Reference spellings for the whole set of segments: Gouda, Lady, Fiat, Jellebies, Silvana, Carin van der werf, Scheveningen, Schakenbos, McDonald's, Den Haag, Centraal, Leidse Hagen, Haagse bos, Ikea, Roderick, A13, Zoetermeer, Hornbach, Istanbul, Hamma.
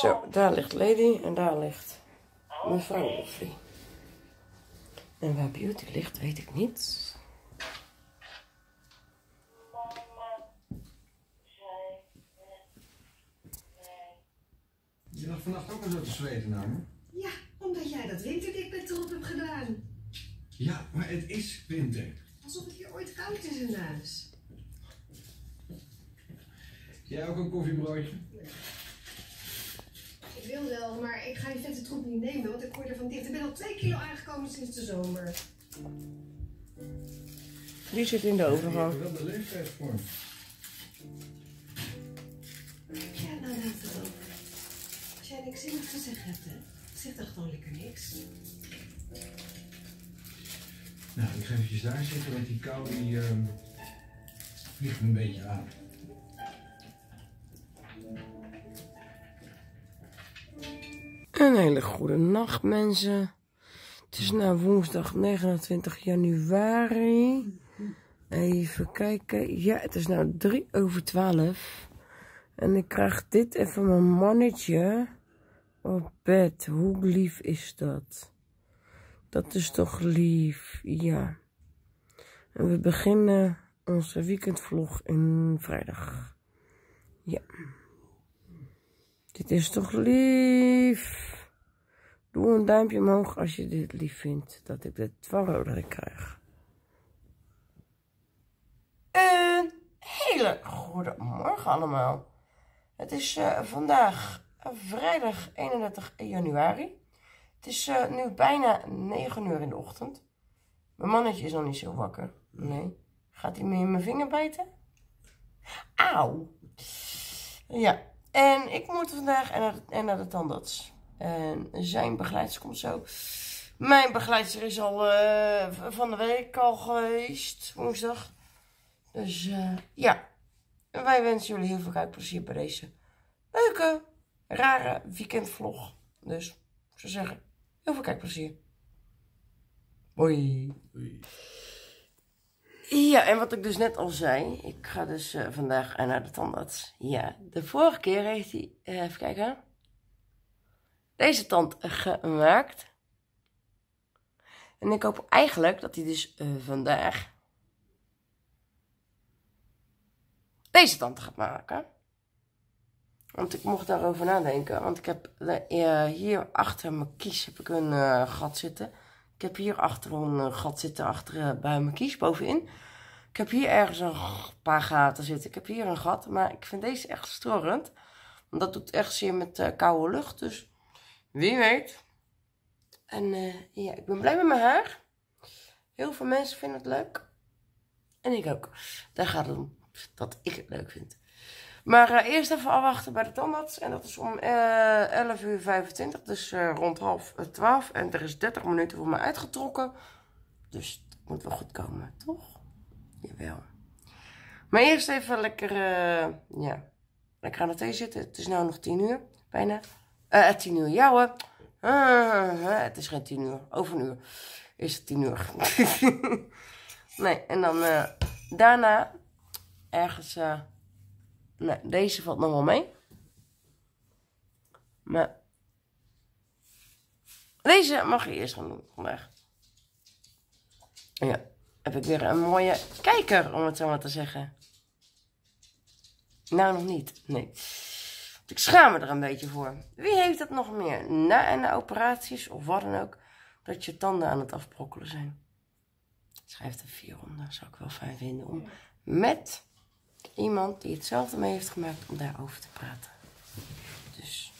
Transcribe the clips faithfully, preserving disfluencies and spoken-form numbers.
Zo, daar ligt Lady en daar ligt mevrouw Offie. En waar Beauty ligt, weet ik niet. Je lag vannacht ook maar zo te zweten nou, hè? Ja, omdat jij dat winterdekbed erop hebt gedaan. Ja, maar het is winter. Alsof het hier ooit koud is in huis. Jij ook een koffiebroodje? Nee. Ik wil wel, maar ik ga die vette troep niet nemen, want ik hoor er van dicht. Ik ben al twee kilo aangekomen sinds de zomer. Die zit in de overgang. Ik heb wel de leeftijd voor. Ja, nou dat wel. Als jij niks in het gezegd hebt, hè? Zit er gewoon lekker niks. Nou, ik ga eventjes daar zitten, want die kou die uh, vliegt me een beetje aan. Een hele goede nacht, mensen. Het is nu woensdag negenentwintig januari. Even kijken. Ja, het is nu drie over twaalf. En ik krijg dit even mijn mannetje op bed. Hoe lief is dat? Dat is toch lief, ja. En we beginnen onze weekendvlog in vrijdag. Ja. Dit is toch lief? Doe een duimpje omhoog als je dit lief vindt. Dat ik de twaalf euro krijg. Een hele goede morgen allemaal. Het is uh, vandaag uh, vrijdag eenendertig januari. Het is uh, nu bijna negen uur in de ochtend. Mijn mannetje is nog niet zo wakker. Nee. Gaat hij me in mijn vinger bijten? Auw. Ja. En ik moet vandaag en naar, en naar de tandarts. En zijn begeleidster komt zo. Mijn begeleidster is al uh, van de week al geweest. Woensdag. Dus uh, ja. En wij wensen jullie heel veel kijkplezier bij deze leuke, rare weekendvlog. Dus ik zou zeggen, heel veel kijkplezier. Hoi. Ja, en wat ik dus net al zei, ik ga dus uh, vandaag naar de tandarts. Ja, de vorige keer heeft hij, uh, even kijken, deze tand gemaakt. En ik hoop eigenlijk dat hij dus uh, vandaag deze tand gaat maken. Want ik mocht daarover nadenken, want ik heb uh, hier achter mijn kies heb ik een uh, gat zitten. Ik heb hier achter een gat zitten, achter bij mijn kies, bovenin. Ik heb hier ergens een paar gaten zitten. Ik heb hier een gat, maar ik vind deze echt storend. Want dat doet echt zeer met uh, koude lucht, dus wie weet. En uh, ja, ik ben blij met mijn haar. Heel veel mensen vinden het leuk. En ik ook. Daar gaat het om, dat ik het leuk vind. Maar uh, eerst even afwachten bij de tandarts. En dat is om uh, elf uur vijfentwintig. Dus uh, rond half twaalf. En er is dertig minuten voor me uitgetrokken. Dus dat moet wel goed komen, toch? Jawel. Maar eerst even lekker, uh, ja, lekker aan de thee zitten. Het is nu nog tien uur. Bijna. Uh, tien uur, ja hoor. Uh, uh, uh, het is geen tien uur. Over een uur is het tien uur. Nee, en dan uh, daarna ergens... Uh, Nou, deze valt nog wel mee. Maar deze mag je eerst gaan doen vandaag. Ja, heb ik weer een mooie kijker, om het zo maar te zeggen. Nou, nog niet. Nee. Want ik schaam me er een beetje voor. Wie heeft dat nog meer? Na en na operaties of wat dan ook. Dat je tanden aan het afbrokkelen zijn. Schrijf er vier onder. Zou ik wel fijn vinden om met... iemand die hetzelfde mee heeft gemaakt om daarover te praten. Dus,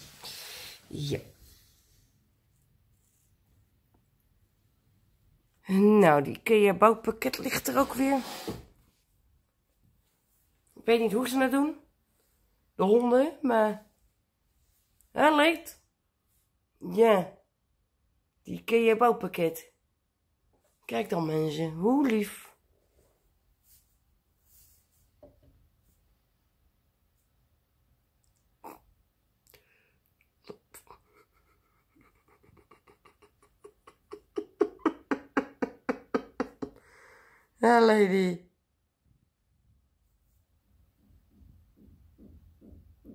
ja. Nou, die Ikea bouwpakket ligt er ook weer. Ik weet niet hoe ze dat doen. De honden, maar... Hij ligt. Ja. Die Ikea bouwpakket. Kijk dan mensen, hoe lief. Ja, Lady.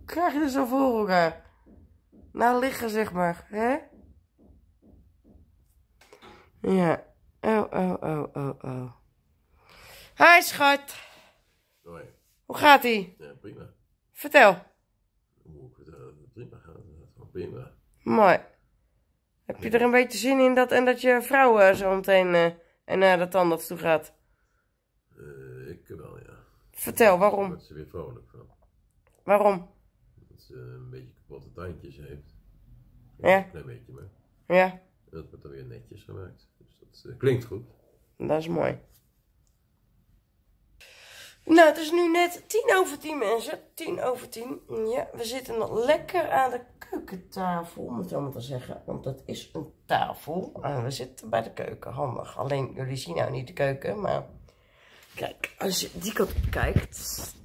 Krijg je er zo voor elkaar? naar liggen, zeg maar. Hè? Ja. Oh, oh, oh, oh, oh. Hi, schat. Hoi. Hoe gaat-ie? Ja, prima. Vertel. Hoe het prima gaat, het prima. Mooi. Heb je er een beetje zin in dat, en dat je vrouw zo meteen uh, en naar de tandarts toe gaat? Uh, ik wel, ja. Vertel, waarom? Daar wordt ze weer vrolijk van. Waarom? Dat ze een beetje kapotte tandjes heeft. Ja. Een klein beetje, maar. Ja. Dat wordt dan weer netjes gemaakt. Dus dat uh, klinkt goed. Dat is mooi. Nou, het is nu net tien over tien, mensen. Tien over tien. Ja, we zitten nog lekker aan de keukentafel, moet ik zo maar zeggen. Want dat is een tafel. En we zitten bij de keuken. Handig. Alleen, jullie zien nou niet de keuken, maar... Kijk, als je die kant op kijkt,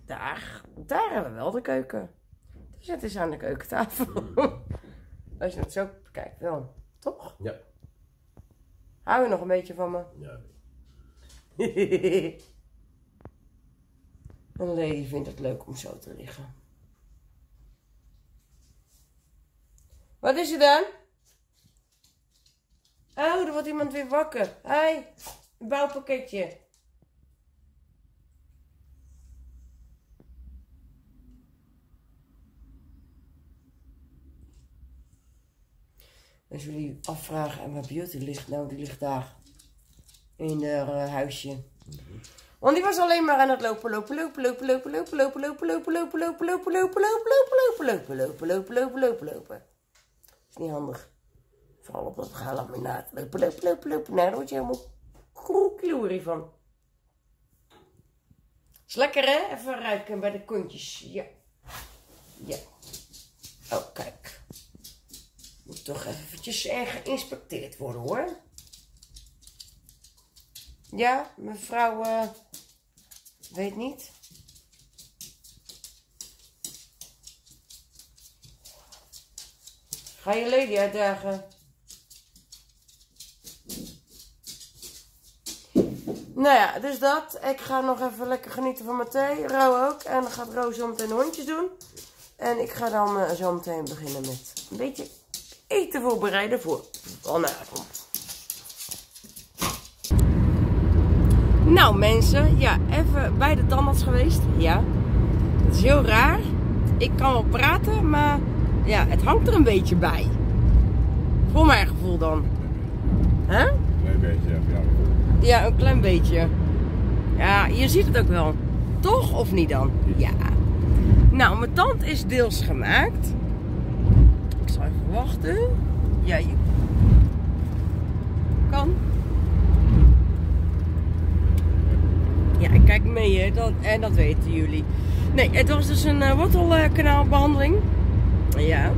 daar, daar hebben we wel de keuken. Dus het is aan de keukentafel. Als je het zo bekijkt dan, toch? Ja. Hou je nog een beetje van me? Ja. Een lady vindt het leuk om zo te liggen. Wat is er dan? Oh, er wordt iemand weer wakker. Hoi, een bouwpakketje. Als jullie afvragen, en waar Beauty ligt, nou die ligt daar. In haar uh, huisje. Want die was alleen maar aan het lopen, lopen, lopen, lopen, lopen, lopen, lopen, lopen, lopen, lopen, lopen, lopen, lopen, lopen, lopen, lopen, lopen, lopen, lopen, lopen, lopen. Is niet handig. Vooral op dat gaalaminaat. Lopen, lopen, lopen, lopen. Nou, daar word je helemaal kroekloerie van. Is lekker, hè? Even ruiken bij de kontjes. Ja. Ja. Oh, kijk. Moet toch eventjes geïnspecteerd worden, hoor. Ja, mevrouw uh, weet niet. Ga je Lady uitdagen. Nou ja, dus dat. Ik ga nog even lekker genieten van mijn thee. Ro ook. En dan gaat Ro zo meteen hondjes doen. En ik ga dan uh, zo meteen beginnen met een beetje eten voorbereiden voor vanavond. Nou mensen, ja, even bij de tandarts geweest. Ja, dat is heel raar. Ik kan wel praten, maar ja, het hangt er een beetje bij. Voor mijn gevoel dan. Hè? Huh? Een klein beetje, ja. Ja, een klein beetje. Ja, je ziet het ook wel. Toch of niet dan? Ja. Nou, mijn tand is deels gemaakt. Ik zal even wachten. Ja, je kan. Ja, ik kijk mee, hè. Dat, en dat weten jullie. Nee, het was dus een uh, wortelkanaalbehandeling. Uh, ja.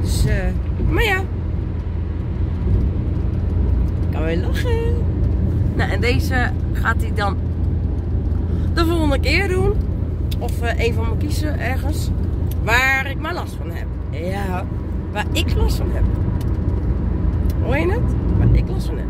Dus, eh... Uh, maar ja. Ik kan weer lachen. Nou, en deze gaat hij dan de volgende keer doen. Of uh, een van mijn kiezen ergens. Waar ik maar last van heb. Ja, waar ik last van heb. Hoor je het? Waar ik last van heb.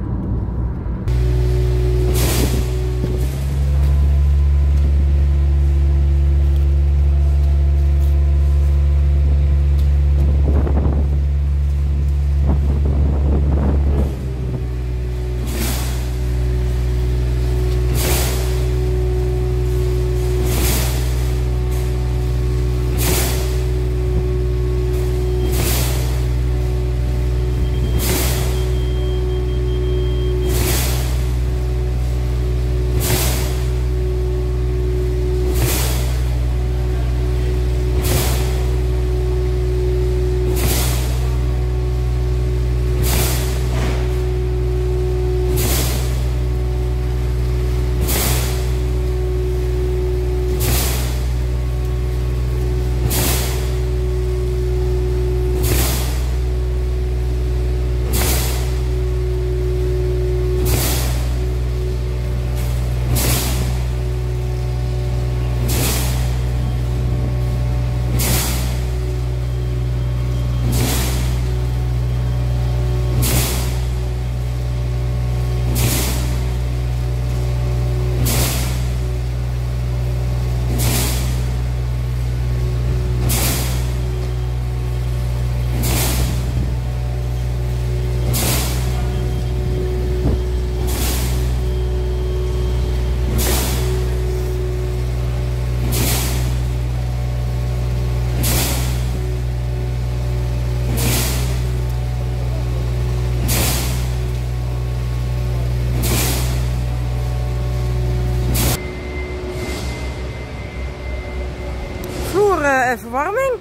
uh, verwarming?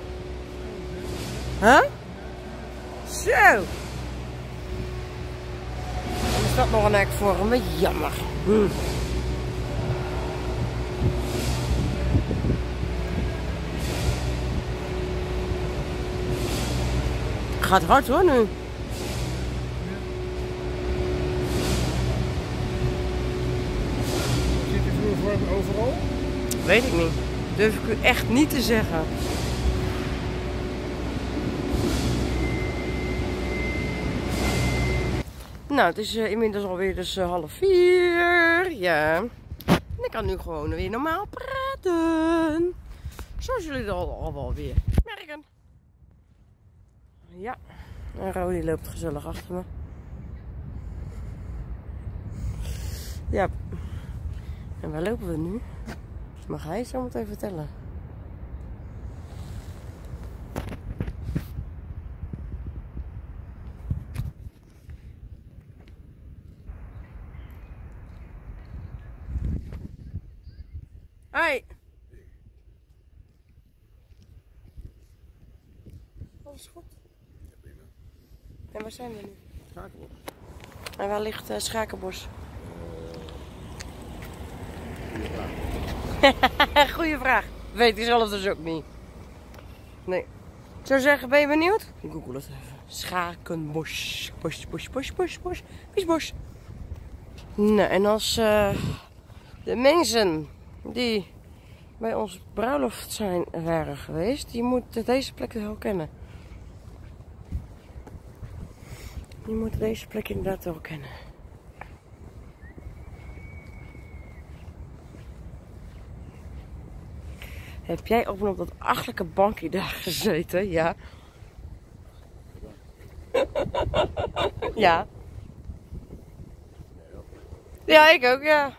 Huh? Zo. Is dat nog een hek voor me? Jammer. Hm. Gaat hard hoor nu. Overal? Weet ik niet. Durf ik u echt niet te zeggen. Nou, het is uh, inmiddels alweer dus uh, half vier. Ja. En ik kan nu gewoon weer normaal praten. Zoals jullie dat al, al wel weer merken. Ja. En Rodi loopt gezellig achter me. Ja. En waar lopen we nu? Mag hij zo meteen vertellen? Hoi! Alles goed? Ja, prima. En waar zijn we nu? Schakenbos. En waar ligt uh, Schakenbos? Goeie vraag. Weet ik zelf dus ook niet. Nee. Ik zou zeggen, ben je benieuwd? Ik google het even. Schakenbos. Bos, bos, bos, bos, bos. Bos, bos. Nou, en als uh, de mensen die bij ons bruiloft zijn waren geweest, die moeten deze plek wel kennen. Die moeten deze plek inderdaad wel kennen. Heb jij ook nog op dat achterlijke bankje daar gezeten? Ja. Ja. Ja, ik ook, ja.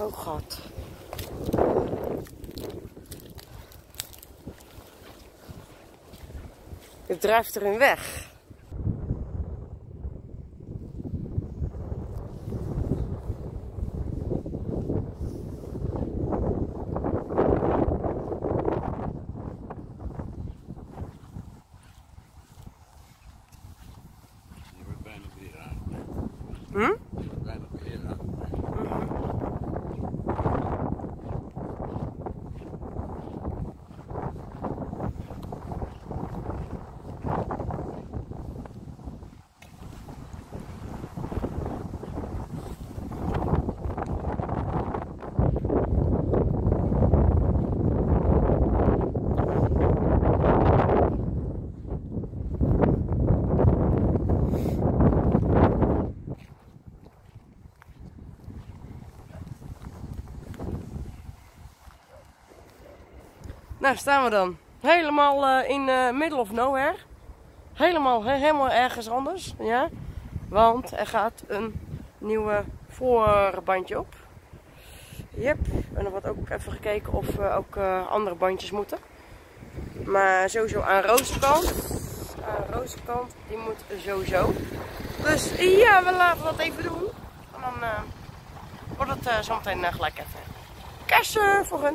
Oh god. Je drijft erin weg. Je wordt bijna weer raar. Hm? Daar staan we dan. Helemaal uh, in uh, middle of nowhere. Helemaal, he, helemaal ergens anders. Ja? Want er gaat een nieuwe voorbandje op. Yep. En dan wordt ook even gekeken of we ook uh, andere bandjes moeten. Maar sowieso aan roosterkant. Aan roosterkant, die moet sowieso. Dus ja, we laten dat even doen. En dan uh, wordt het uh, zometeen uh, gelijk even kersen voor hun.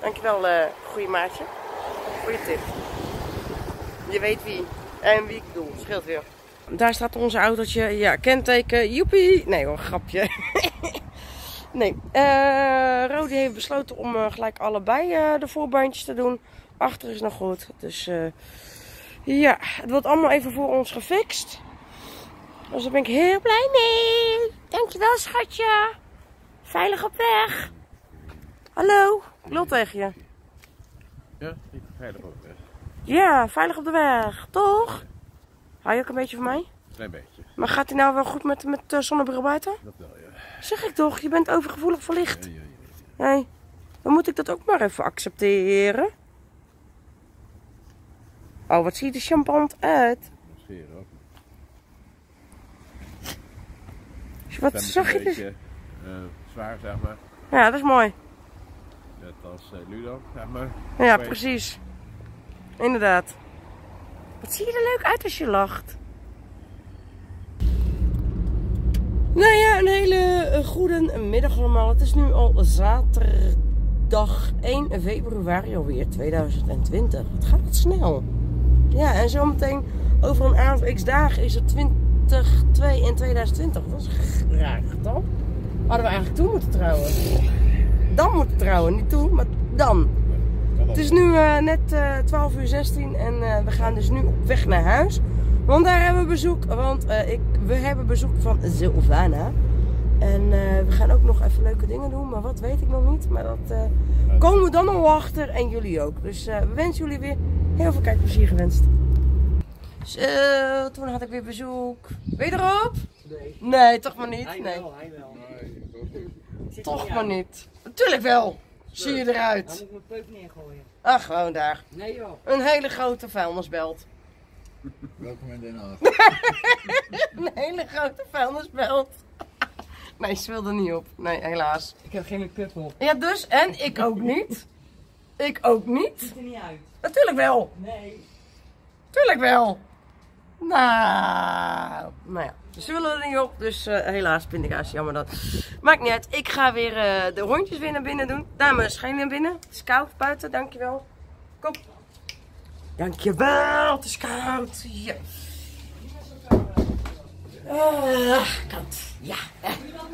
Dankjewel, uh, goede maatje. Goede tip. Je weet wie en wie ik bedoel. Scheelt weer. Daar staat ons autootje. Ja, kenteken. Joepie. Nee hoor, grapje. Nee. Uh, Rodi heeft besloten om uh, gelijk allebei uh, de voorbandjes te doen. Achter is nog goed. Dus uh, ja, het wordt allemaal even voor ons gefixt. Dus daar ben ik heel blij mee. Dankjewel, schatje. Veilig op weg. Hallo. Ik lul tegen je. Ja, veilig op de weg. Ja, veilig op de weg. Toch? Hou je ook een beetje van mij? Een klein beetje. Maar gaat hij nou wel goed met, met uh, zonnebril buiten? Dat wel, ja. Zeg ik toch, je bent overgevoelig voor licht. Nee, ja, ja, ja. Hey, dan moet ik dat ook maar even accepteren. Oh, wat ziet er champant uit. Scheer ook. Wat zag je? Een beetje uh, zwaar, zeg maar. Ja, dat is mooi. Net als uh, nu dan, zeg maar. Ja, precies. Inderdaad. Wat zie je er leuk uit als je lacht. Nou ja, een hele goede middag allemaal. Het is nu al zaterdag één februari alweer tweeduizend twintig. Het gaat snel. Ja, en zometeen over een aantal x dagen is het twintig twee en tweeduizend twintig. Dat is een raar getal. Hadden we eigenlijk toe moeten trouwen. Dan moeten trouwen, niet toen, maar dan. Het is nu uh, net uh, twaalf uur zestien en uh, we gaan dus nu op weg naar huis. Want daar hebben we bezoek, want uh, ik, we hebben bezoek van Silvana. En uh, we gaan ook nog even leuke dingen doen, maar wat weet ik nog niet. Maar dat uh, komen we dan al achter en jullie ook. Dus uh, we wensen jullie weer heel veel kijkplezier gewenst. Zo, toen had ik weer bezoek. Ben je erop? Nee. Nee, toch maar niet. Hij nee. wel, hij wel. Nee, toch maar niet. Natuurlijk wel. Zie je eruit? Dan moet ik mijn peuk neergooien. Ach, gewoon daar. Nee joh. Een hele grote vuilnisbelt. Welkom in Den Haag. Een hele grote vuilnisbelt. Nee, ze wilde niet op. Nee, helaas. Ik heb geen make-up op. Ja, dus, en ik ook niet. Ik ook niet. Het ziet er niet uit. Natuurlijk wel. Nee. Tuurlijk wel. Nou, nou ja. Ze willen er niet op, dus uh, helaas vind ik als jammer dat. Maakt niet uit, ik ga weer uh, de hondjes weer naar binnen doen. Dames, ga je naar binnen? Het is koud buiten, dankjewel. Kom. Dankjewel, het is koud. Ja. Uh, koud, ja.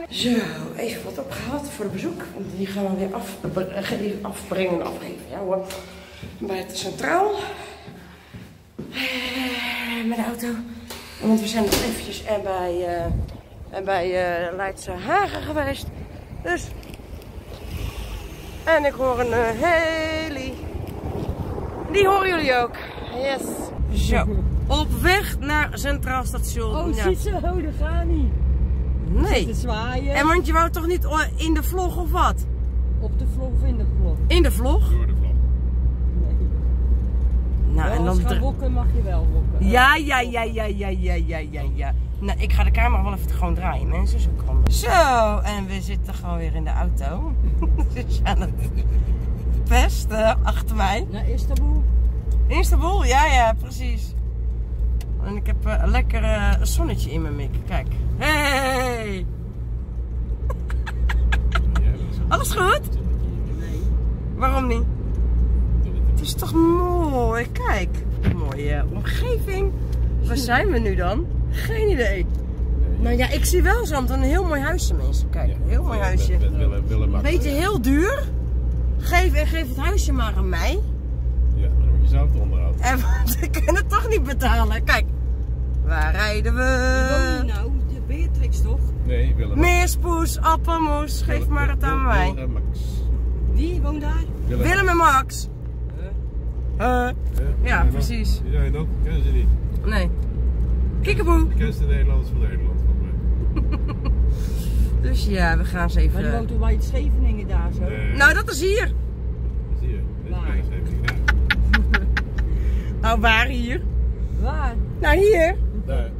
Zo, even wat opgehaald voor de bezoek. Die gaan we weer af, die afbrengen en afgeven. Ja hoor, bij het Centraal. Uh, met de auto. Want we zijn nog eventjes er bij, uh, bij uh, Leidse Hagen geweest. Dus. En ik hoor een uh, heli. Die horen jullie ook. Yes. Zo. Op weg naar Centraal Station. Oh, ziet ze? Oh, dat gaat niet. Nee. Te zwaaien. En want je wou toch niet in de vlog of wat? Op de vlog of in de vlog? In de vlog? Door de vlog. Nou, ja, en dan als je gaat wokken mag je wel wokken. Ja, ja, ja, ja, ja, ja, ja, ja, ja. Nou, ik ga de camera wel even gewoon draaien, mensen. Zo, kan dat. Zo, en we zitten gewoon weer in de auto. Ze zijn aan het pesten achter mij. Naar Istanbul. Istanbul, ja, ja, precies. En ik heb uh, een lekker uh, zonnetje in mijn mik. Kijk. Hey! Alles goed? Nee. Waarom niet? Het is toch mooi, kijk. Mooie omgeving. Waar zijn we nu dan? Geen idee. Nou ja, ik zie wel zo een heel mooi huisje, mensen. Kijk, een heel mooi huisje. Beetje heel duur. Geef, geef het huisje maar aan mij. Ja, dan moet je zelf het onderhoud. En we kunnen het toch niet betalen. Kijk, waar rijden we? Nou, de Beatrix toch? Nee, Willem. Meerspoes, appelmoes, geef maar het aan mij. Wie woont daar? Willem en Max. Uh, ja, ja, precies. Die zijn ook, kennen ze niet. Nee. Kikkeboe. De kenste Nederlanders van Nederland, volgens mij. Dus ja, we gaan ze even... Maar je woont toch bij het Scheveningen daar zo? Nee. Nou, dat is hier. Dat is hier. Waar? Dat heeft hij gedaan. Nou, waar hier? Waar? Nou, hier. Daar.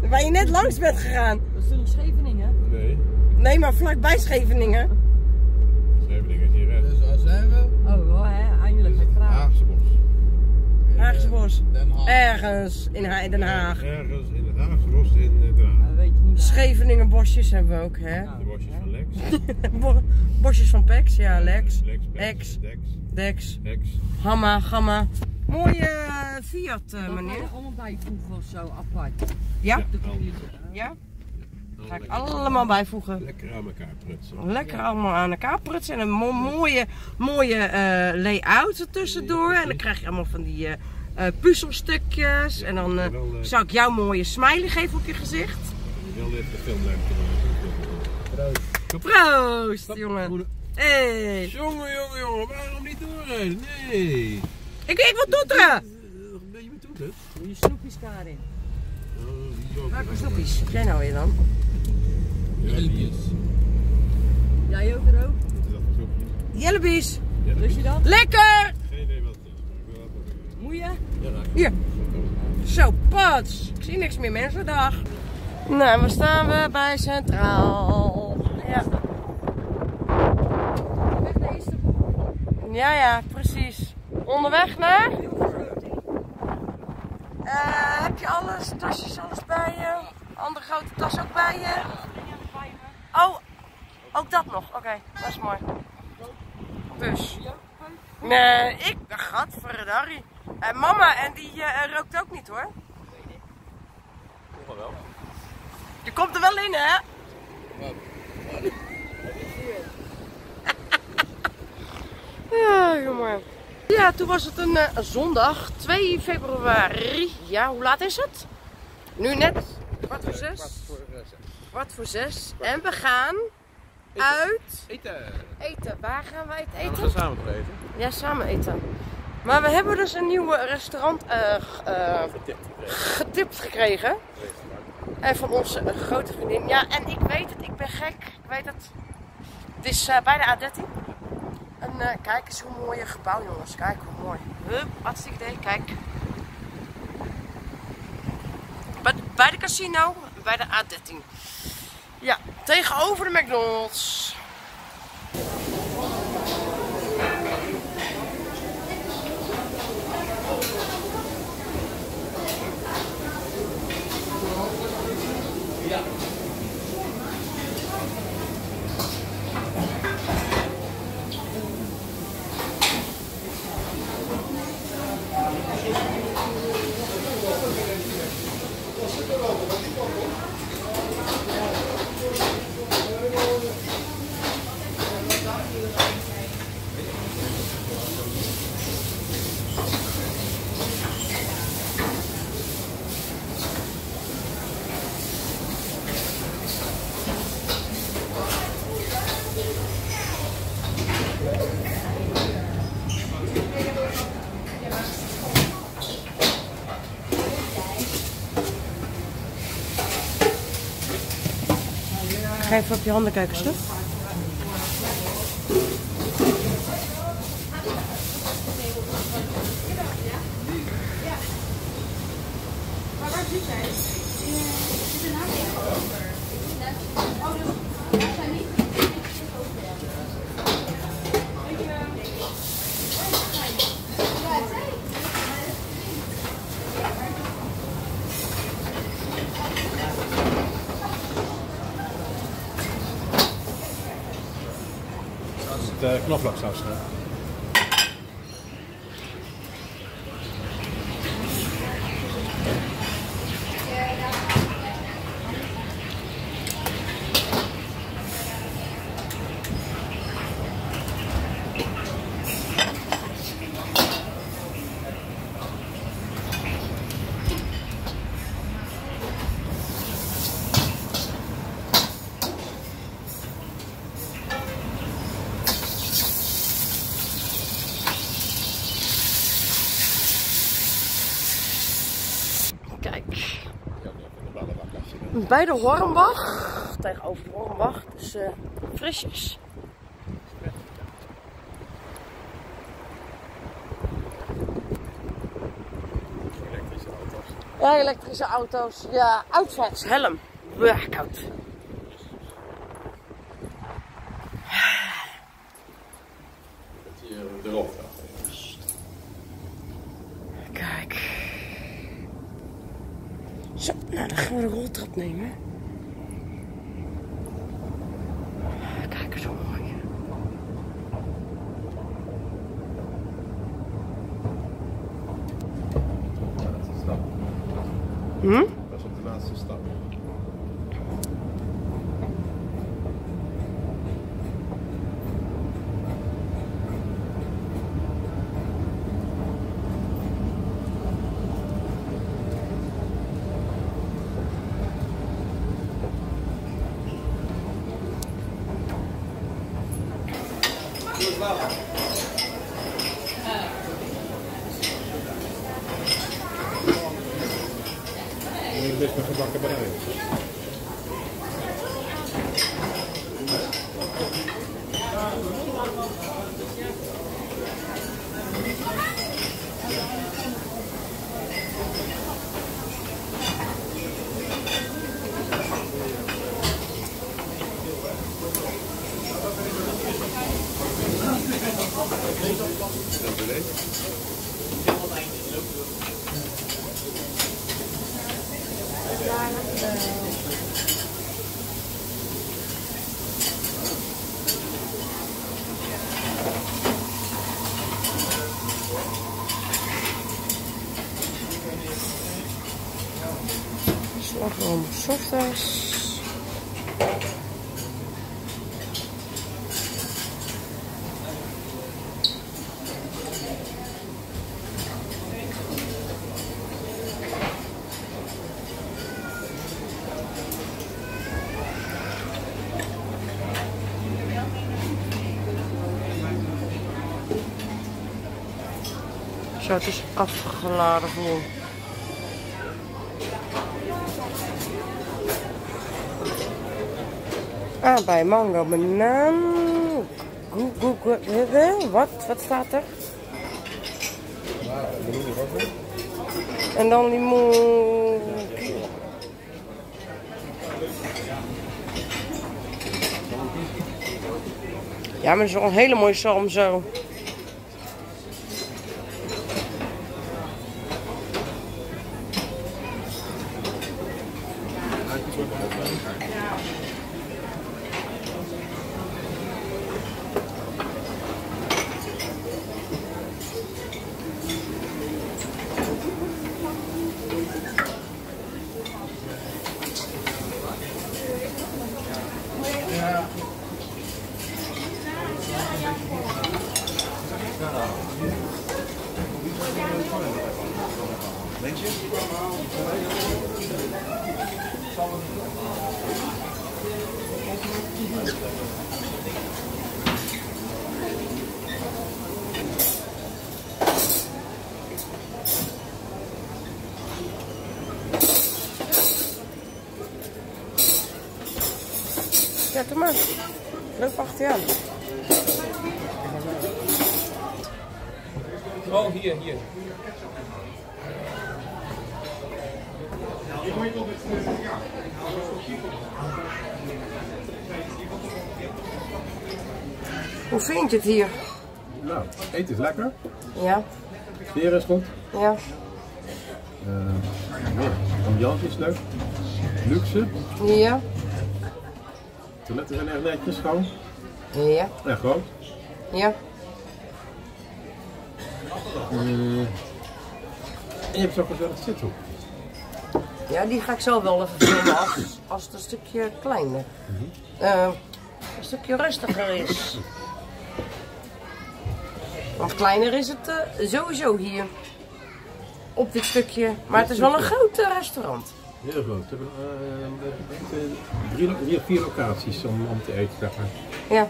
Waar je net langs bent gegaan. Dat is toen Scheveningen? Nee. Nee, maar vlakbij Scheveningen. Scheveningen is hier recht. Dus waar zijn we? Oh, wel hè, eindelijk met Carin. Haagse bos. Haagse bos. Den Haag. Ergens in ha Den Haag. Ergens in het Haagse bos in Den Haag. Dat weet je niet. Scheveningen bosjes hebben we ook, hè? Nou, de bosjes hè? Van Lex. Bo bosjes van Pex, ja, Lex. Lex, Pex, Dex. Dex. Dex. Hamma, gamma. Mooie uh, Fiat, uh, meneer. Dat waren allemaal bijvoegen of zo, apart. Ja? Ja, de computer. Ja? Dat ga ik allemaal bijvoegen. Lekker aan elkaar prutsen. Lekker ja. allemaal aan elkaar prutsen. En een mo mooie, mooie uh, layout ertussendoor. En dan krijg je allemaal van die uh, uh, puzzelstukjes. Ja, en dan uh, wel, uh, zou ik jou een mooie smiley geven op je gezicht. Ik wil even de film maken. Proost. Proost, jongen. Hey. Jongen, jongen, jongen. Waarom niet doorrijden? Nee. Ik, ik wil toeteren. Ben je met toeteren? Wil je snoepjes, Carin? Welke snoepjes? Heb jij nou weer dan? Jellebies. Jij ook er ook? Jellebies. Lust je dat? Lekker! Geen idee wat het is. Moet je? Hier. Zo, pats. Ik zie niks meer, mensen. Dag. Nou, we staan we bij Centraal. Ja. Weg naar Istanbul. Ja, ja, precies. Onderweg naar? Uh, heb je alles, tasjes, alles bij je? Andere grote tas ook bij je? Oh, ook dat nog. Oké, okay, dat is mooi. Dus. Nee, ik. Gadverdarrie. En mama, en die uh, rookt ook niet hoor. Komt er wel. Je komt er wel in, hè? Ja, jongen. Ja, toen was het een uh, zondag, twee februari. Ja, hoe laat is het? Nu net kwart voor zes. Kwart voor zes. En we gaan eten. uit... Eten. Eten. Waar gaan wij het eten? We gaan samen eten. Ja, samen eten. Maar we hebben dus een nieuw restaurant uh, uh, getipt, gekregen. getipt gekregen. En van onze uh, grote vriendin. Ja, en ik weet het. Ik ben gek. Ik weet het. Het is uh, bijna A dertien. En uh, kijk eens hoe mooi een gebouw, jongens. Kijk hoe mooi. Hup, hartstikke idee. Kijk. Bij, bij de casino, bij de A dertien. Ja, tegenover de McDonald's. Even op je handen kijken, stuk. De knoflooksaus. Hè? Bij de Hornbach, tegenover de Hornbach, dus uh, frisjes. Ja, elektrische auto's. Ja, uitvaartshelm. Blech, koud. Dat hier erop gaat. Kijk. Zo, nou dan gaan we de roltrap nemen. Kijk eens hoe mooi. Hm? Dat is op de laatste stap. Slagroom softijs. Zo, het is afgeladen gewoon. Ah, bij mango, banaan. Goed, goed, goed. Wat? Wat staat er? En dan limoen. Ja, maar het is wel een hele mooie zalm zo. Zet hem aan. Leuk wacht je aan. Oh, hier, hier. Ik moet je nog met de ja. Hoe vind je het hier? Nou, eten is lekker. Ja. Veren is goed. Ja. Uh, ambiance is leuk. Luxe. Ja. De toiletten zijn echt netjes, schoon. Ja. En groot. Ja. Uh, en je hebt zo'n gezellig zithoek. Ja, die ga ik zo wel even filmen als, als het een stukje kleiner, mm-hmm. uh, een stukje rustiger is. Want kleiner is het uh, sowieso hier, op dit stukje. Maar het is wel een groot uh, restaurant. Heel groot. We hebben drie, drie vier locaties om, om te eten. Ja.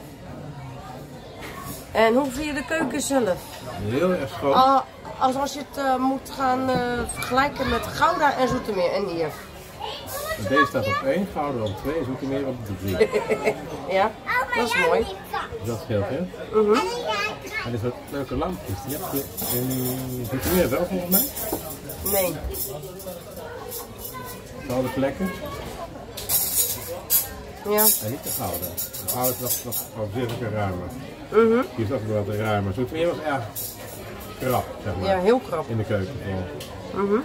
En hoe vind je de keuken zelf? Heel erg schoon. Uh, Als, als je het uh, moet gaan uh, vergelijken met Gouda en Zoetermeer en hier. Deze staat op één, Gouda op twee en Zoetermeer op drie. Ja, dat is mooi. Dat scheelt, hè? Uh-huh. En dit soort leuke lampjes, die heb je in Zoetermeer wel volgens mij. Nee. Gouden plekken? Ja. En niet de gouden. De gouden was, was gewoon zeer ruimer. Uh-huh. Die is ook wel wat ruimer. Zoetermeer was erg krap, zeg maar. Ja, heel krap. In de keuken. Uh-huh.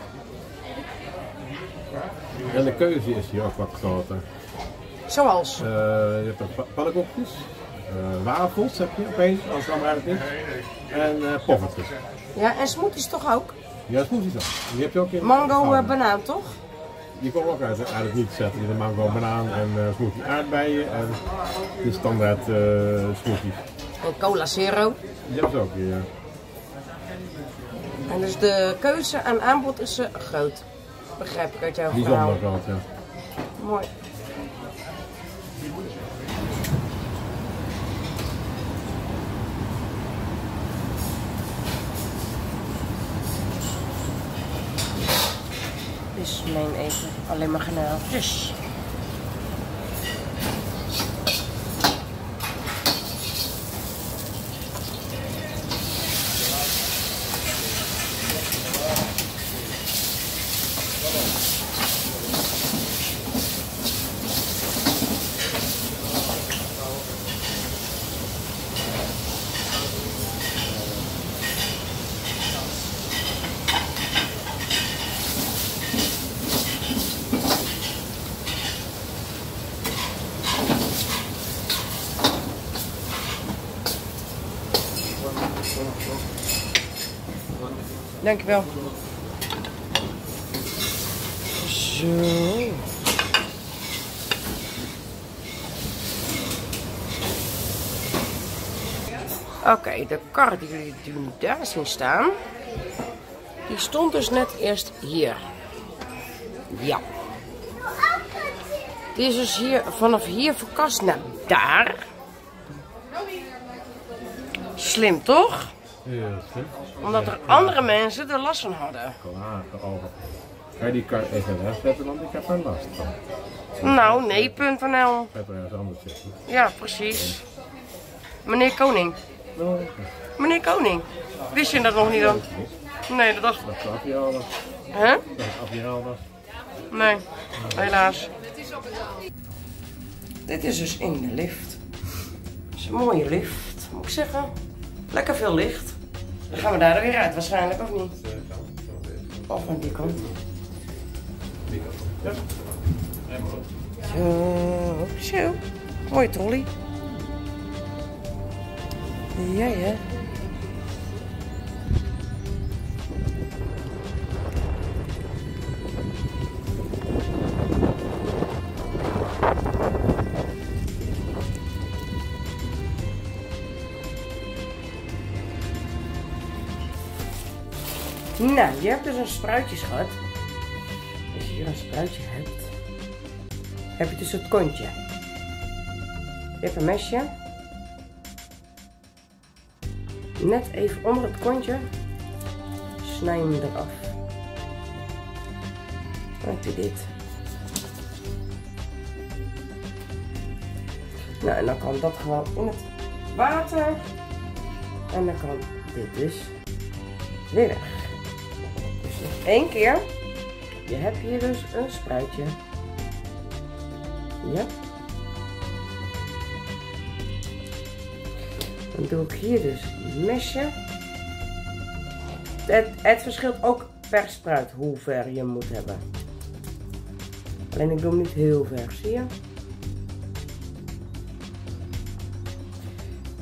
En de keuze is hier ook wat groter. Zoals? Uh, je hebt pa pannenkoekjes, uh, wafels heb je opeens, als het allemaal eigenlijk is. En uh, poffertjes. Ja, en smoothies toch ook? Ja, smoothies ook. Die heb je ook in mango uh, banaan toch? Die komen ook uit, uit het niet zetten. Je hebt mango banaan en uh, smoothie aardbeien en de standaard uh, smoothie. En cola zero. Die hebben ze ook hier, ja. En dus de keuze aan aanbod is uh, groot. Begrijp ik uit jouw verhaal. Bijzonder groot, ja. Mooi. Dus mijn eten, alleen maar granaaltjes. Dankjewel. Zo. Oké, okay, de kar die jullie daar zien staan, die stond dus net eerst hier. Ja. Die is dus hier, vanaf hier verkast naar daar. Slim toch? Ja, omdat er andere mensen er last van hadden. Klaar, over. Ga je die kar even wegzetten, want ik heb er last van. Nou, nee, punt van L. Ja, precies. Meneer Koning. Meneer Koning. Wist je dat nog niet dan? Nee, dat dacht ik. Dat is afjaal was. Hè? Dat is afjaal was. Nee, helaas. Dit is dus in de lift. Dat is een mooie lift, moet ik zeggen. Lekker veel licht. Dan gaan we daar weer uit waarschijnlijk, of niet? Of van die kant. Die kant. Ja. Zo, zo. Mooie trolley. Ja, ja. Nou, je hebt dus een spruitje, schat. Als je hier een spruitje hebt, heb je dus het kontje. Je hebt een mesje. Net even onder het kontje. Snij hem eraf. Dan heb je dit. Nou, en dan kan dat gewoon in het water. En dan kan dit dus weer weg. Eén keer. Je hebt hier dus een spruitje. Ja. Dan doe ik hier dus een mesje. Het, het verschilt ook per spruit hoe ver je moet hebben. Alleen ik doe hem niet heel ver, zie je? En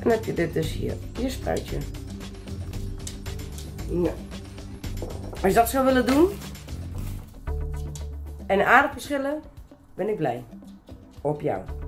dan heb je dit dus hier, je spruitje. Ja. Als je dat zou willen doen en aardappelschillen, ben ik blij. Op jou.